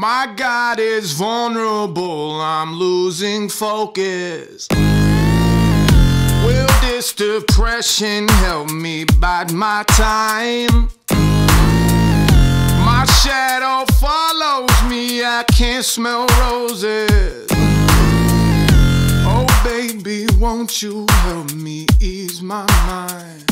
My God is vulnerable, I'm losing focus. Will this depression help me bide my time? My shadow follows me, I can't smell roses. Oh baby, won't you help me ease my mind?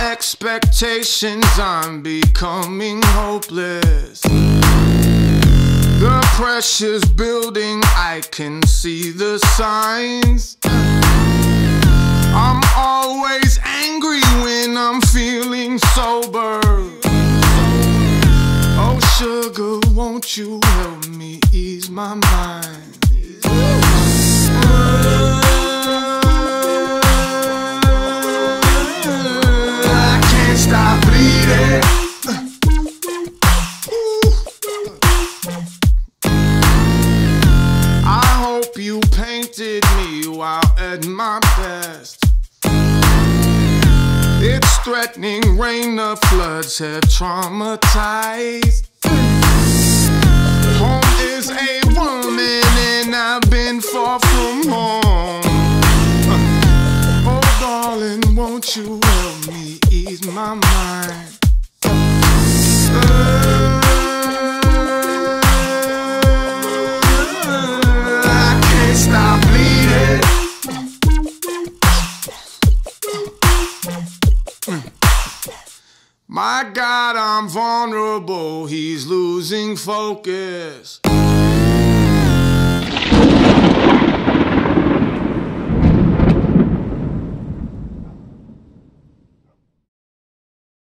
Expectations, I'm becoming hopeless. The pressure's building, I can see the signs. I'm always angry when I'm feeling sober. Oh sugar, won't you help me ease my mind? You painted me while at my best. It's threatening, rain, the floods have traumatized. Home is a woman and I've been far from home. Oh darling, won't you help me ease my mind? My God, I'm vulnerable, he's losing focus.